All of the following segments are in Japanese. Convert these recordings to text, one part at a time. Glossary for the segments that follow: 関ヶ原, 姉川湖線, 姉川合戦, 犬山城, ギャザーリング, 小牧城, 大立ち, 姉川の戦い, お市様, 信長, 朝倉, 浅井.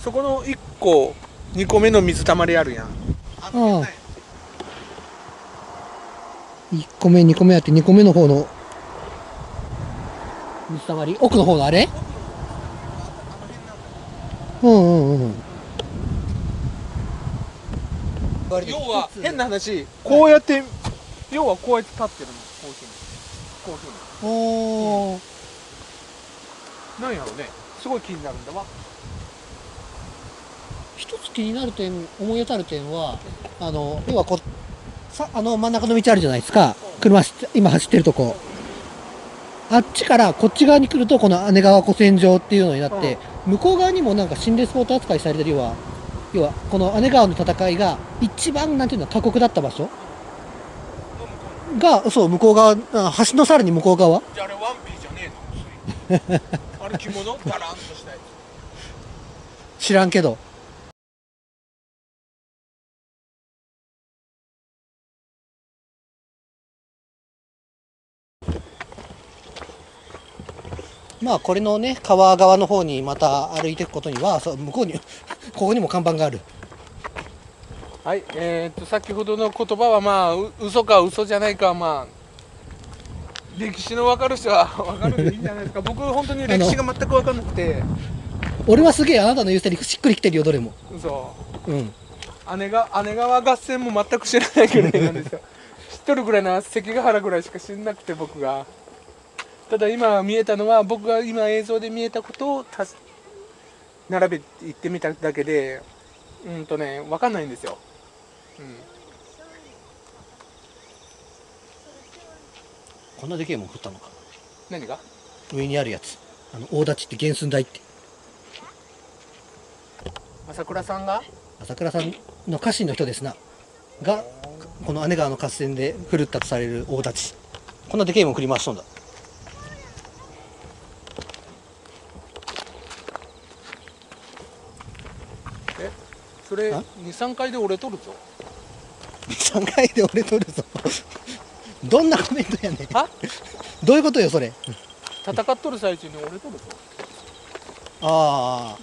そこの1個2個目の水たまりあるやん。ああ、1個目2個目あって、2個目の方の水たまり、奥の方のあれ、うんうんうん。要は変な話、こうやって、はい、要はこうやって立ってるの、こういうふうに、おお、うん、なんやろうね、すごい気になるんだわ。一つ気になる点、思い当たる点は、要はこさ、真ん中の道あるじゃないですか、車今走ってるとこ、あっちからこっち側に来るとこの姉川湖線上っていうのになって、向こう側にもなんか心霊スポット扱いされてるような、要はこの姉川の戦いが一番なんていうの過酷だった場所が、そう向こう側、橋のさらに向こう側。じゃあれワンピーじゃねえの？あれ着物？ダランとしたやつ。知らんけど。まあこれのね、川側の方にまた歩いていくことには、そう向こうにここにも看板がある。はい、先ほどの言葉はまあ嘘か嘘じゃないか、まあ歴史の分かる人は分かるでいいんじゃないですか。僕本当に歴史が全く分かんなくて。俺はすげえあなたの言うセリフしっくりきてるよ、どれも。そう。うん。姉川合戦も全く知らないぐらいなんですよ。知っとるぐらいな、関ヶ原ぐらいしか知らなくて僕が。ただ今見えたのは、僕が今映像で見えたことを並べて言ってみただけで、ね、分かんないんですよ。こんなでけえもん食ったのか。何が上にあるやつ、大立ちって原寸大って。朝倉さんの家臣の人ですなが、この姉川の合戦で狂ったとされる大立ち、こんなでけえもん食り回しとんだ。それ23回で俺撮るぞ。23回で俺撮るぞ。どんなコメントやねん。どういうことよそれ。戦っとる最中に俺撮るぞ。ああ、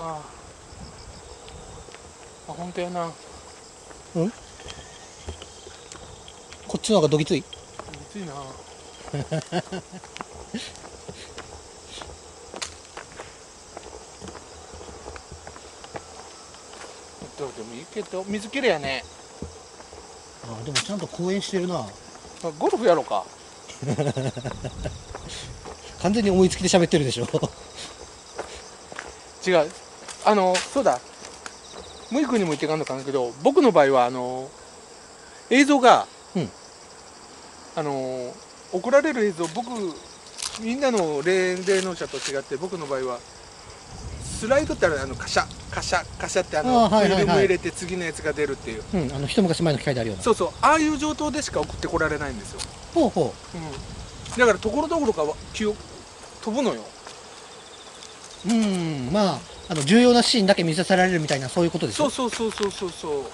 ああ、本当やな。うん、こっちの方がどぎつい。どぎついな。どうでもいいけど水きれいやね。あ、でもちゃんと公園してるな。ゴルフやろうか。完全に思いつきで喋ってるでしょ。違う、そうだ、むい君にも言っていかんのかなけど、僕の場合は映像が、うん、送られる映像、僕みんなの霊能者と違って、僕の場合はスライドってある、カシャカシャカシャって、フィルム入れて次のやつが出るっていう、うん、一昔前の機械であるような、そうそう、ああいう状態でしか送ってこられないんですよ。ほうほう、うん、だからところどころか記憶飛ぶのよ。うん、まあ重要なシーンだけ見せされるみたいな、そういうことですよ。そうそうそうそうそう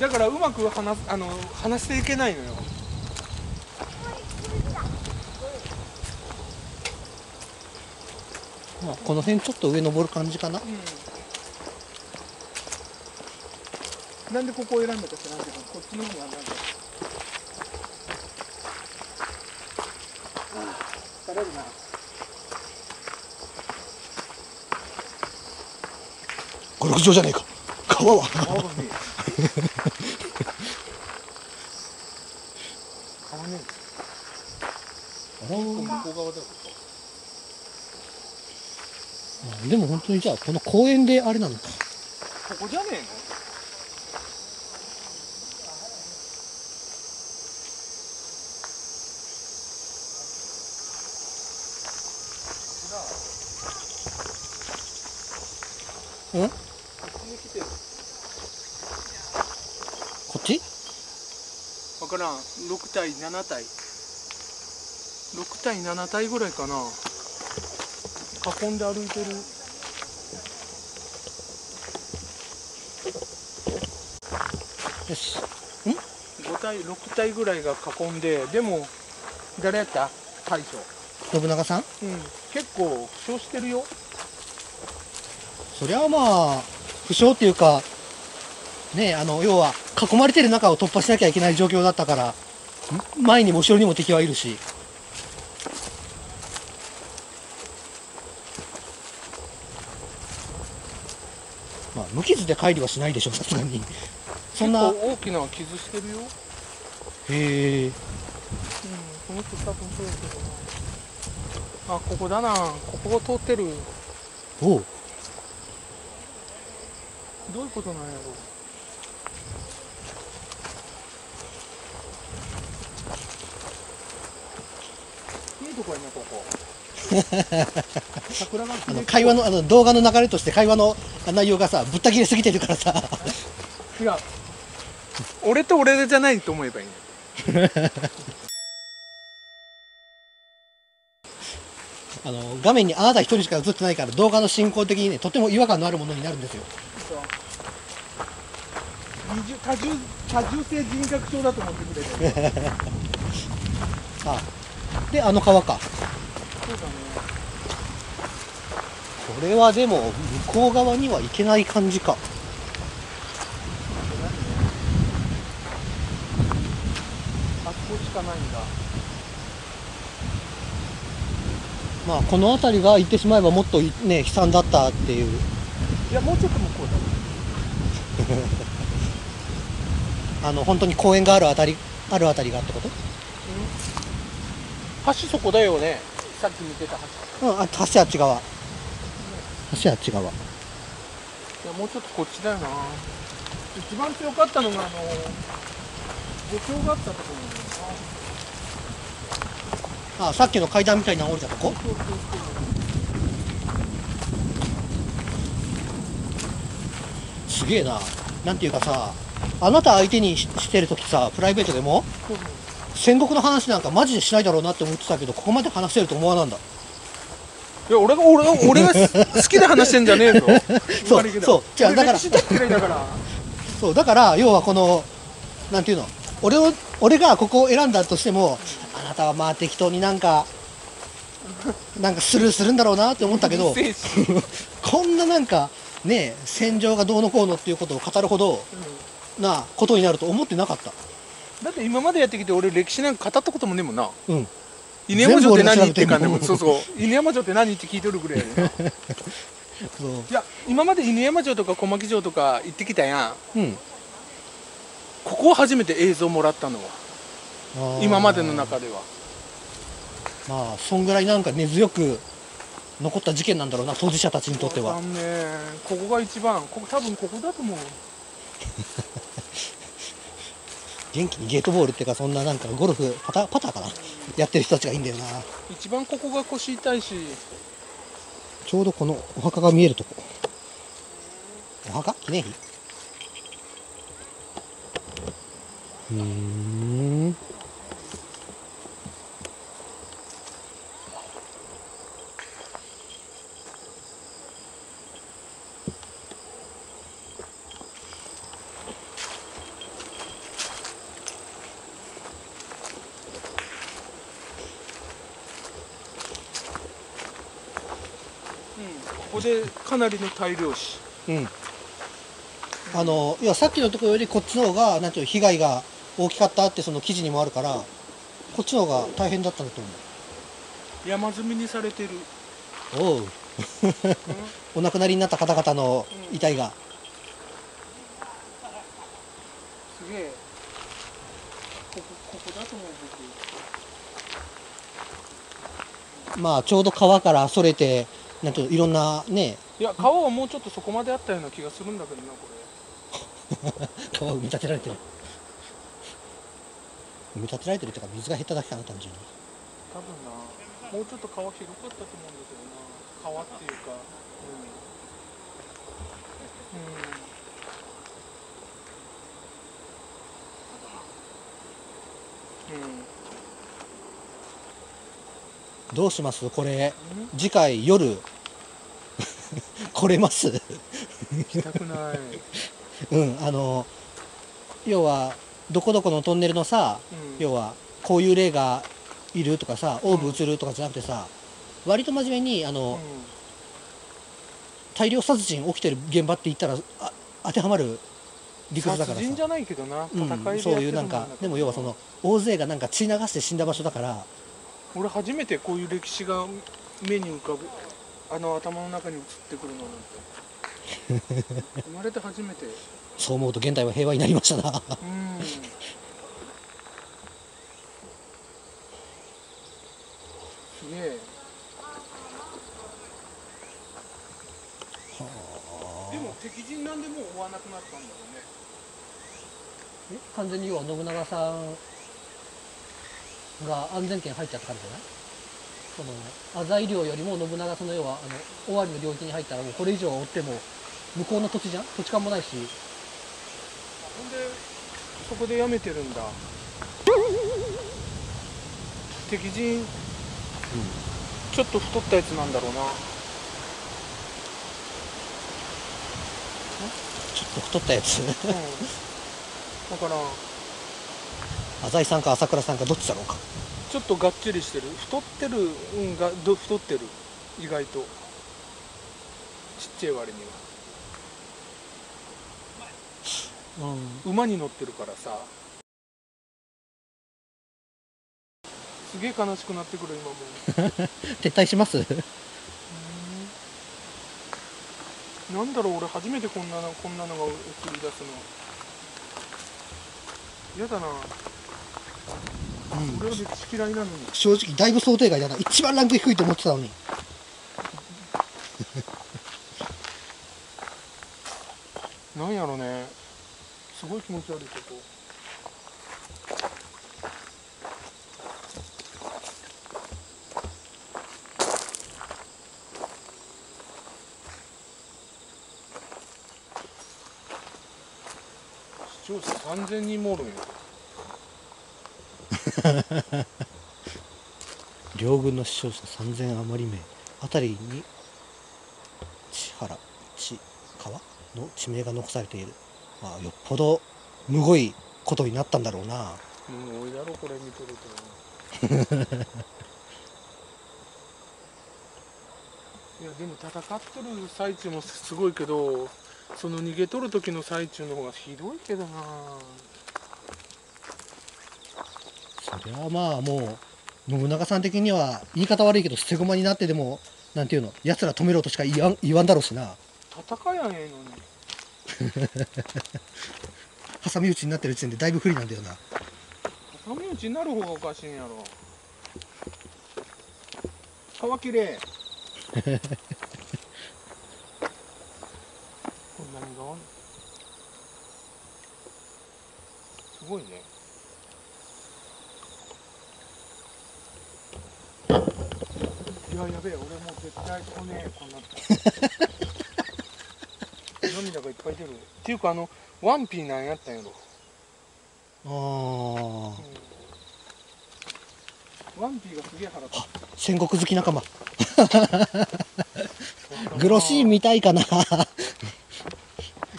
だからうまく話していけないのよ。まあこの辺ちょっと上登る感じかな、うん、なんでここを選んだか知らんけど、こっちの方がなんだ、疲れるな。ゴルフ場じゃねえか、川は。川ねえ、向こう側だよ。でも本当に、じゃあこの公園であれなのか、ここじゃねえの。うん、こっち分からん。6対7対6対7対ぐらいかな、囲んで歩いてる。よし。ん？ゴ5体6体ぐらいが囲んで、でも誰やった大将信長さん、うん、結構負傷してるよ。そりゃまあ負傷っていうかね、要は囲まれてる中を突破しなきゃいけない状況だったから、前にも後ろにも敵はいるし。まあ無傷で帰りはしないでしょさすがに。そんな結構大きな傷してるよ。へえ、うん、この人多分そうだけどな。あ、ここだな、ここを通ってる。おう、どういうことなんやろう。いいとこやねここ桜が会話の動画の流れとして会話の内容がさぶった切れすぎてるからさ違う俺と俺じゃないと思えばいいね画面にあなた一人しか映ってないから動画の進行的にねとても違和感のあるものになるんですよ。多重性人格症だと思ってくれてあで川か。そうだね、これはでも向こう側には行けない感じか。あそこしかないんだ。まあこの辺りが行ってしまえばもっとね悲惨だったっていう。いやもうちょっと向こうだ本当に公園があるあたりがってこと？橋そこだよね。さっき見てた橋。うん、橋あっち側。橋あっち側。いやもうちょっとこっちだよな。一番強かったのが漁協があったところだよな。あ、さっきの階段みたいな降りたとこ？そうそうそう。すげえな。なんていうかさ。あなた相手にしてるときさ、プライベートでも、うん、戦国の話なんかマジでしないだろうなって思ってたけど、ここまで話せると思わなんだ。いや、俺が好きで話してんじゃねえぞ。そう、じゃあだから、そう、だから、要はこの、なんていうの、俺がここを選んだとしても、あなたはまあ適当になんかスルーするんだろうなって思ったけど、こんななんか、ね、戦場がどうのこうのっていうことを語るほど、うんなことになると思ってなかった。だって今までやってきて俺歴史なんか語ったこともねえもんな。うん、犬山城って何ってかねもそうそう犬山城って何って聞いとるぐらいやなそういや今まで犬山城とか小牧城とか行ってきたやん、うん、ここを初めて映像もらったのは今までの中ではまあそんぐらいなんか根強く残った事件なんだろうな当事者たちにとっては。ここが一番多分ここだと思う元気にゲートボールっていうかそんななんかゴルフパターかなやってる人たちがいいんだよな。一番ここが腰痛いしちょうどこのお墓が見えるとこ。お墓記念碑。うん、ここでかなりの大量死、うん、いやさっきのところよりこっちの方がなんていう被害が大きかったってその記事にもあるから、うん、こっちの方が大変だったんだと思う。山積みにされてる。おう、うん、お亡くなりになった方々の遺体が、うん、すげえここだと思う僕。まあちょうど川からそれてなんといろんなね。いや川はもうちょっとそこまであったような気がするんだけどなこれ川を埋め立てられてる埋め立てられてるっていうか水が減っただけかな単純に。多分なもうちょっと川広かったと思うんだけどな川っていうか、うん、うん、どうしますこれ次回夜来れます行きたくないうん要はどこどこのトンネルのさ、うん、要はこういう霊がいるとかさ、オーブ映るとかじゃなくてさ、うん、割と真面目にうん、大量殺人起きてる現場って言ったら当てはまる理屈だからさ、殺人じゃないけどな、戦いでやってるもんだから、うん、そういうなんかでも要はその大勢がなんか血流して死んだ場所だから、俺初めてこういう歴史が目に浮かぶ、頭の中に映ってくるのなんて。生まれて初めて。そう思うと現代は平和になりましたな。すげえ。でも敵陣なんでもう追わなくなったんだろうね。完全に要は信長さんが安全圏入っちゃったからじゃない？その浅井領よりも信長、その要は尾張の領域に入ったらもうこれ以上追っても向こうの土地じゃん、土地勘もないし、ほんでそこでやめてるんだ敵陣、うん、ちょっと太ったやつなんだろうな、ちょっと太ったやつ、うん、だから浅井さんか朝倉さんかどっちだろうか、ちょっとがっちりしてる、太ってる、うん、が太ってる、意外とちっちゃい割には、うん、馬に乗ってるからさ、すげえ悲しくなってくる今も撤退します。なんだろう、俺初めてこんなのが映り出すの嫌だな。うん、俺は歴史嫌いなのに正直だいぶ想定外だな、一番ランク低いと思ってたのになんやろね、すごい気持ち悪いこと、視聴者3000人もおるんや、両軍の死傷者3000余り名あたりに千原、千川の地名が残されている。まあよっぽどむごいことになったんだろうな。むごいだろこれ見とると。いやでも戦っとる最中もすごいけど、その逃げとる時の最中の方がひどいけどな。それはまあもう信長さん的には言い方悪いけど捨て駒になってでもなんていうの、奴ら止めろとしか言わんだろうしな、戦やんええのに挟み撃ちになってる時点でだいぶ不利なんだよな。挟み撃ちになる方がおかしいんやろ、皮きれいこれ何がすごいね、いややべえ、俺もう絶対来ねえこんなの涙がいっぱい出るっていうか、ワンピーなんやったんやろ、ああ、うん、ワンピーがすげえ腹立つ、戦国好き仲間グロシーン見たいかな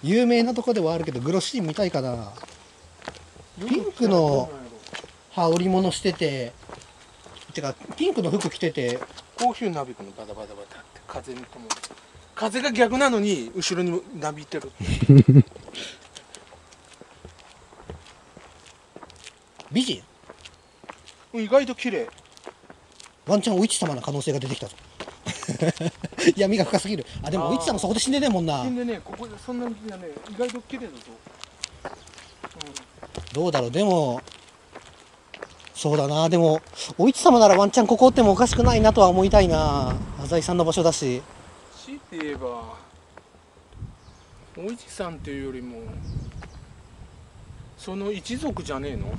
有名なとこではあるけどグロシーン見たいかな、ピンクの羽織物してて、てかピンクの服着てて、こういうなびくのバタバタバタって風にとも風が逆なのに後ろになびいてる美人、意外と綺麗、ワンチャンお市様な可能性が出てきたぞ闇が深すぎる。あでもお市様そこで死んでねえもんな、死んでねえ、ここでそんなにね、意外と綺麗だぞ、うん、どうだろう、でもそうだな、でもお市様ならワンチャンここってもおかしくないなとは思いたいな、浅井さんの場所だし、強いて言えばお市さんっていうよりもその一族じゃねえの、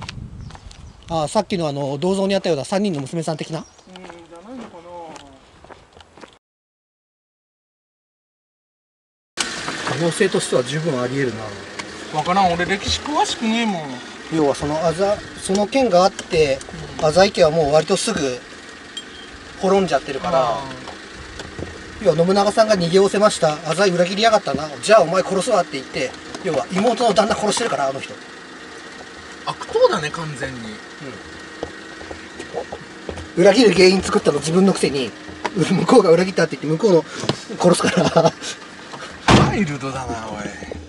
ああさっきの銅像にあったような3人の娘さん的な、うんじゃないのかな、可能性としては十分ありえるな、分からん俺歴史詳しくねえもん、要はその件があって浅井家はもう割とすぐ滅んじゃってるから、要は信長さんが逃げおせました、浅井裏切りやがったな、じゃあお前殺すわって言って、要は妹の旦那殺してるからあの人、悪党だね完全に、うん、裏切る原因作ったの自分のくせに向こうが裏切ったって言って向こうの殺すからワイルドだなおい。